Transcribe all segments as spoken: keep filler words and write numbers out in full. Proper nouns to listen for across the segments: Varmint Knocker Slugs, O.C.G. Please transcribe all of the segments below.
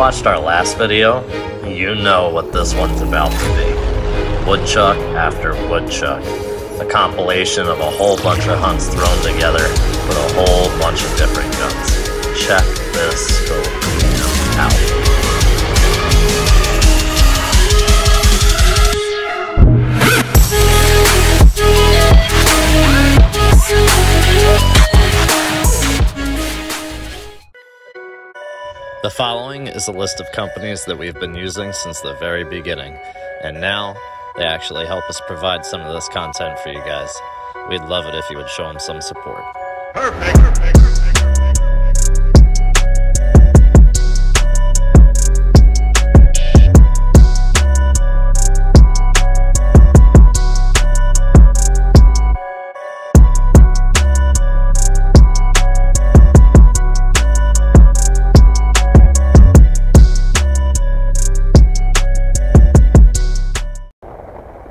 watched our last video, you know what this one's about to be. Woodchuck after woodchuck. A compilation of a whole bunch of hunts thrown together with a whole bunch of different guns. Check this out. The following is a list of companies that we've been using since the very beginning, and now they actually help us provide some of this content for you guys. We'd love it if you would show them some support. Perfect, perfect, perfect.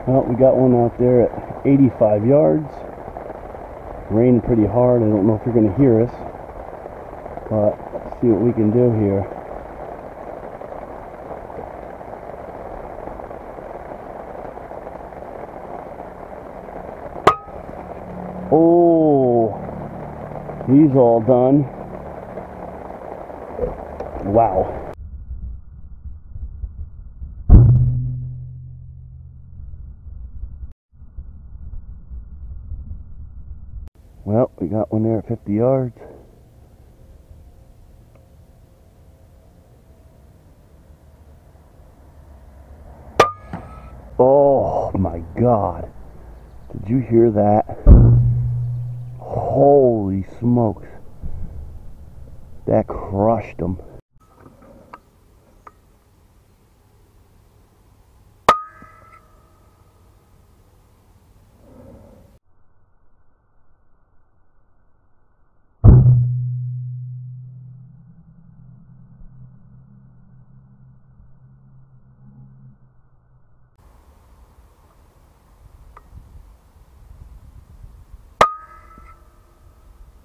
Well, we got one out there at eighty-five yards. Rained pretty hard. I don't know if you're going to hear us, but let's see what we can do here. Oh, he's all done. Wow. Well, we got one there at fifty yards. Oh my God. Did you hear that? Holy smokes. That crushed them.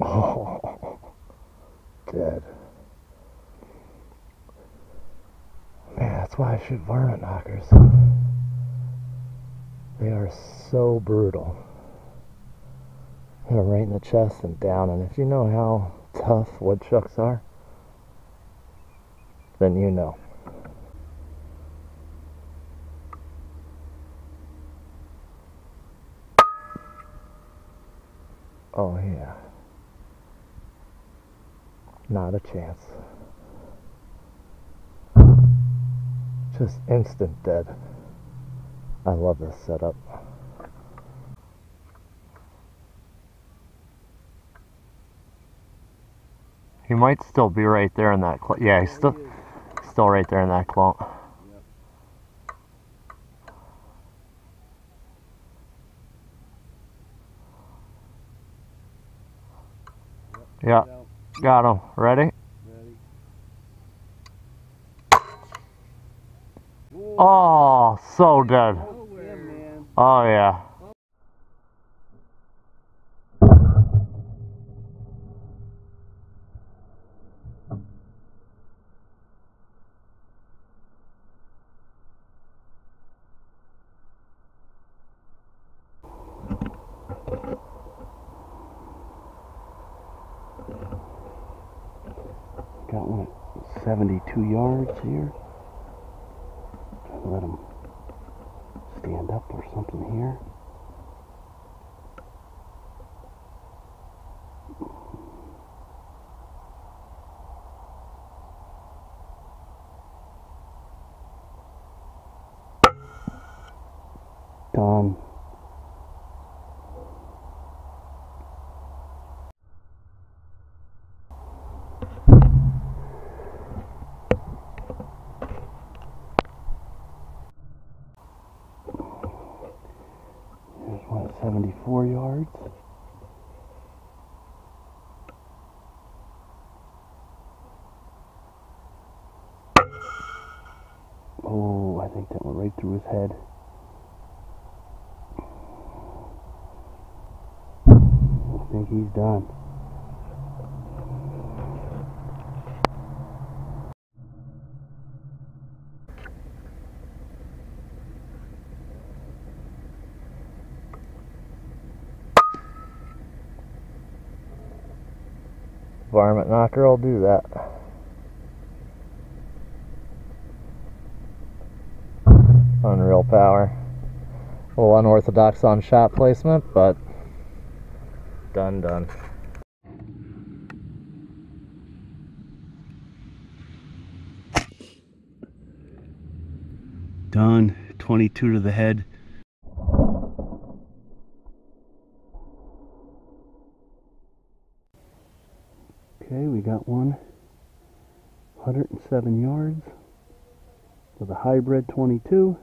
Oh, dead. Man, that's why I shoot varmint knockers. They are so brutal. They're right in the chest and down, and if you know how tough woodchucks are, then you know. Oh yeah. Not a chance. Just instant dead. I love this setup. He might still be right there in that clump. Yeah, he's still, still right there in that clump. Yeah. Got him. Ready? Ready. Oh, so dead. Oh, yeah. Got one at seventy-two yards here. Try to let him stand up or something here. Done. seventy-four yards. Oh, I think that went right through his head. I think he's done. Varmint Knocker will do that. Unreal power. A little unorthodox on shot placement, but done, done. Done. twenty-two to the head. Okay, we got one one hundred seven yards with a hybrid twenty-two.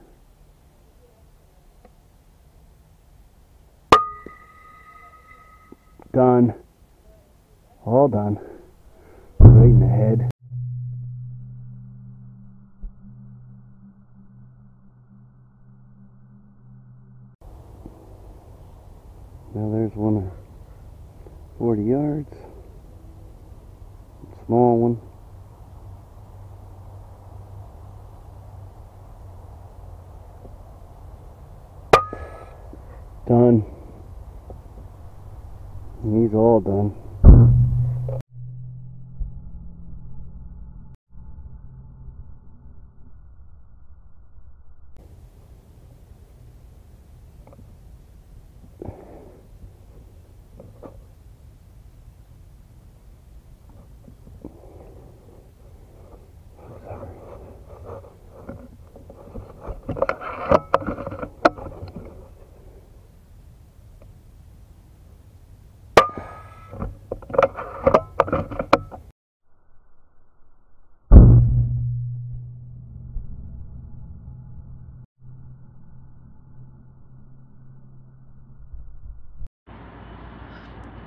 Done. All done. Right in the head. Now there's one forty yards. Small one. Done. And he's all done.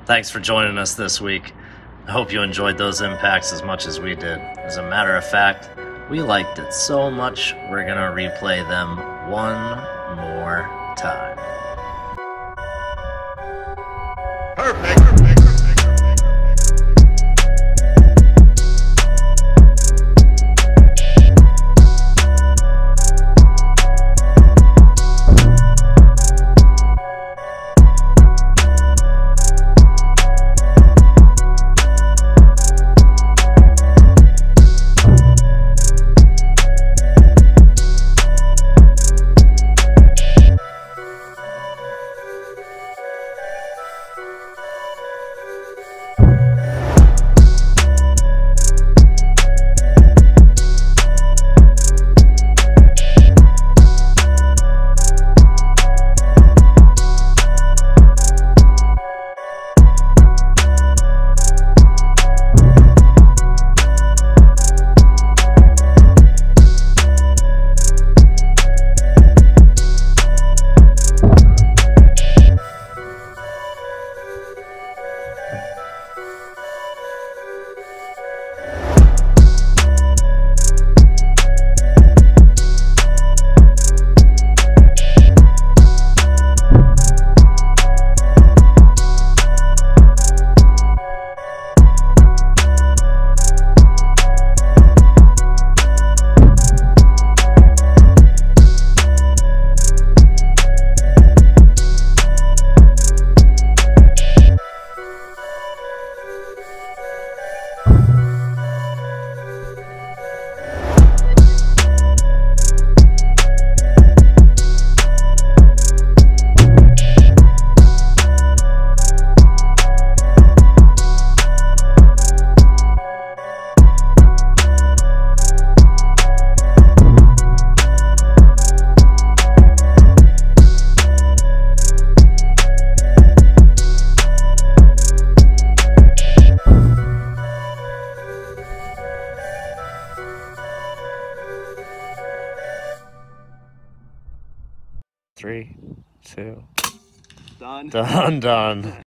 Thanks for joining us this week. I hope you enjoyed those impacts as much as we did. As a matter of fact, we liked it so much, we're gonna replay them one more time. Perfect. Three, two, done, done, done.